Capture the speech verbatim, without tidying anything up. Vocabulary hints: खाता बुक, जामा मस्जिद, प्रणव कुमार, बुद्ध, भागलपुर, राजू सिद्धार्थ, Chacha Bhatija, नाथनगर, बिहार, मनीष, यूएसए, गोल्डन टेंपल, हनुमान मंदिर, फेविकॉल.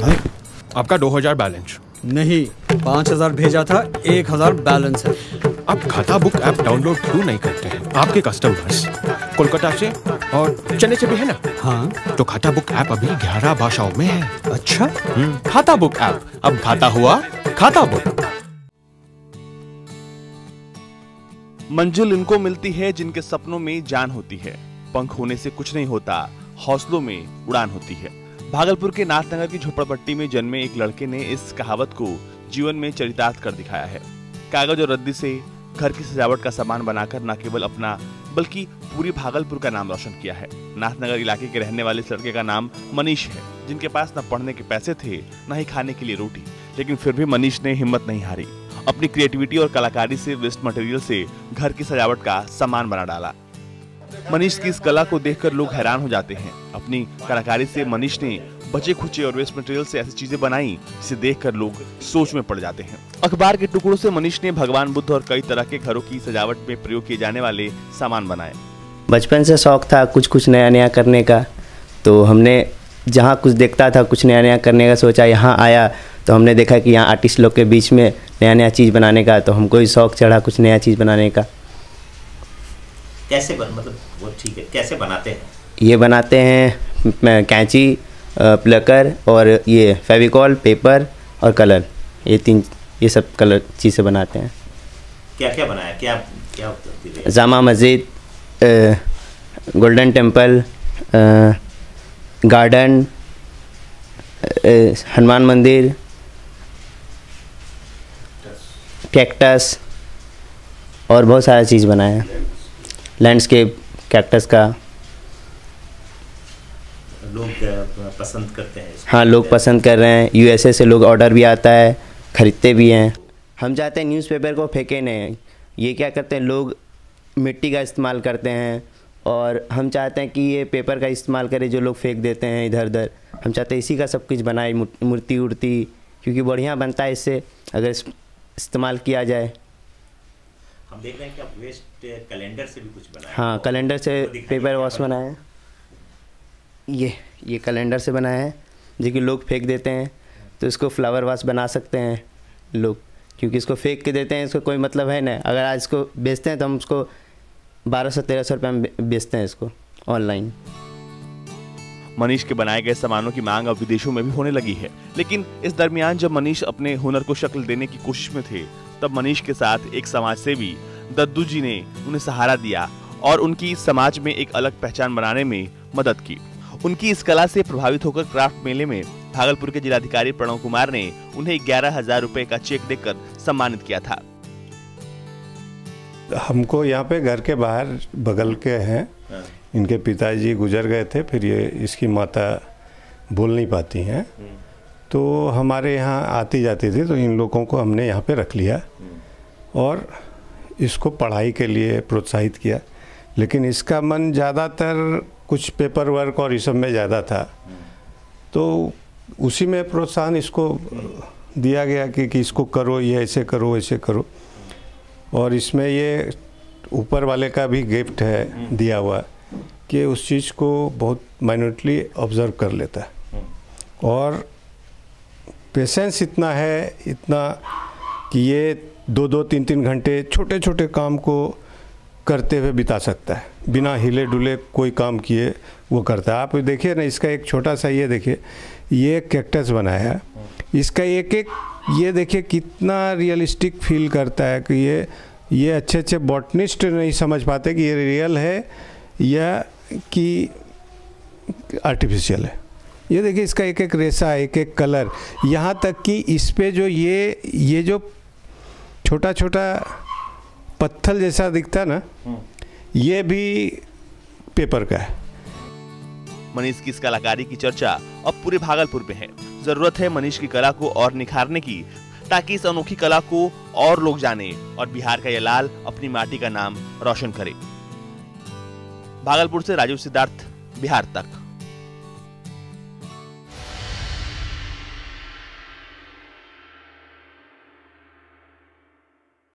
भाई आपका दो हजार बैलेंस नहीं, पाँच हजार भेजा था, एक हजार बैलेंस है। आप खाता बुक ऐप डाउनलोड क्यों नहीं करते हैं? आपके कस्टमर्स कोलकाता से और चेन्नई से भी है ना? हाँ। तो खाता बुक ऐप अभी ग्यारह भाषाओं में है। अच्छा, खाता बुक ऐप, अब खाता हुआ खाता बुक। मंजिल इनको मिलती है जिनके सपनों में जान होती है। पंख होने से कुछ नहीं होता, हौसलों में उड़ान होती है। भागलपुर के नाथनगर की झोपड़पट्टी में जन्मे एक लड़के ने इस कहावत को जीवन में चरितार्थ कर दिखाया है। कागज और रद्दी से घर की सजावट का सामान बनाकर न केवल अपना बल्कि पूरी भागलपुर का नाम रोशन किया है। नाथनगर इलाके के रहने वाले इस लड़के का नाम मनीष है, जिनके पास न पढ़ने के पैसे थे न ही खाने के लिए रोटी, लेकिन फिर भी मनीष ने हिम्मत नहीं हारी। अपनी क्रिएटिविटी और कलाकारी से वेस्ट मटेरियल से घर की सजावट का सामान बना डाला। मनीष की इस कला को देखकर लोग हैरान हो जाते हैं। अपनी कलाकारी से मनीष ने बचे खुचे और वेस्ट मटेरियल से ऐसी चीजें बनाई जिसे देखकर लोग सोच में पड़ जाते हैं। अखबार के टुकड़ों से मनीष ने भगवान बुद्ध और कई तरह के घरों की सजावट में प्रयोग किए जाने वाले सामान बनाए। बचपन से शौक था कुछ कुछ नया नया करने का, तो हमने जहाँ कुछ देखता था कुछ नया नया करने का सोचा। यहाँ आया तो हमने देखा कि यहाँ आर्टिस्ट लोग के बीच में नया नया चीज़ बनाने का, तो हमको भी शौक चढ़ा कुछ नया चीज़ बनाने का। कैसे बन, मतलब वो ठीक है, कैसे बनाते हैं? ये बनाते हैं कैंची, प्लकर और ये फेविकॉल, पेपर और कलर, ये तीन, ये सब कलर चीज़ से बनाते हैं। क्या क्या बनाया, क्या क्या होता है? जामा मस्जिद, गोल्डन टेंपल, garden, हनुमान मंदिर, कैक्टस और बहुत सारा चीज़ बनाया। लैंडस्केप, कैक्टस का लोग पसंद करते हैं। हाँ, लोग पसंद कर रहे हैं। यूएसए से लोग ऑर्डर भी आता है, खरीदते भी हैं। हम चाहते हैं न्यूज़पेपर को फेंके नहीं, ये क्या करते हैं लोग मिट्टी का इस्तेमाल करते हैं, और हम चाहते हैं कि ये पेपर का इस्तेमाल करें जो लोग फेंक देते हैं इधर उधर। हम चाहते हैं इसी का सब कुछ बनाए, मूर्ति उर्ति, क्योंकि बढ़िया बनता है इससे अगर इस्तेमाल किया जाए। हम देख रहे हैं कि आप वेस्ट कैलेंडर से भी कुछ बनाए। हाँ, कैलेंडर से तो पेपर वॉश बनाए हैं। ये ये कैलेंडर से बनाया है जो कि लोग फेंक देते हैं, तो इसको फ्लावर वाश बना सकते हैं लोग, क्योंकि इसको फेंक के देते हैं, इसको कोई मतलब है ना। अगर आज इसको बेचते हैं तो हम उसको बारह सौ तेरह सौ रुपये में बेचते हैं इसको ऑनलाइन। मनीष के बनाए गए सामानों की मांग अब विदेशों में भी होने लगी है, लेकिन इस दरमियान जब मनीष अपने हुनर को शक्ल देने की कोशिश में थे, तब मनीष के साथ एक समाजसेवी दद्दू जी ने उन्हें सहारा दिया और उनकी समाज में एक अलग पहचान बनाने में मदद की। उनकी इस कला से प्रभावित होकर क्राफ्ट मेले में भागलपुर के जिलाधिकारी प्रणव कुमार ने उन्हें ग्यारह हजार रुपए का चेक देकर सम्मानित किया था। हमको यहाँ पे घर के बाहर बगल के हैं, इनके पिताजी गुजर गए थे, फिर ये इसकी माता बोल नहीं पाती हैं, तो हमारे यहाँ आती जाती थी, तो इन लोगों को हमने यहाँ पे रख लिया और इसको पढ़ाई के लिए प्रोत्साहित किया। लेकिन इसका मन ज़्यादातर कुछ पेपर वर्क और इस सब में ज़्यादा था, तो उसी में प्रोत्साहन इसको दिया गया कि, कि इसको करो, ये ऐसे करो, ऐसे करो। और इसमें ये ऊपर वाले का भी गिफ्ट है दिया हुआ कि उस चीज़ को बहुत माइन्यूटली ऑब्जर्व कर लेता है, और पेशेंस इतना है इतना कि ये दो दो तीन तीन घंटे छोटे छोटे काम को करते हुए बिता सकता है, बिना हिले डुले कोई काम किए वो करता है। आप देखिए ना, इसका एक छोटा सा ये देखिए, ये कैक्टस बनाया, इसका एक एक ये देखिए कितना रियलिस्टिक फील करता है कि ये ये अच्छे अच्छे बॉटनिस्ट नहीं समझ पाते कि ये रियल है या कि आर्टिफिशियल है। ये देखिए इसका एक एक रेशा, एक एक कलर, यहाँ तक कि इस पे जो ये ये जो छोटा छोटा पत्थर जैसा दिखता ना, ये भी पेपर का है। मनीष की इस कलाकारी की चर्चा अब पूरे भागलपुर में है। जरूरत है मनीष की कला को और निखारने की, ताकि इस अनोखी कला को और लोग जाने और बिहार का ये लाल अपनी माटी का नाम रोशन करे। भागलपुर से राजू सिद्धार्थ, बिहार तक।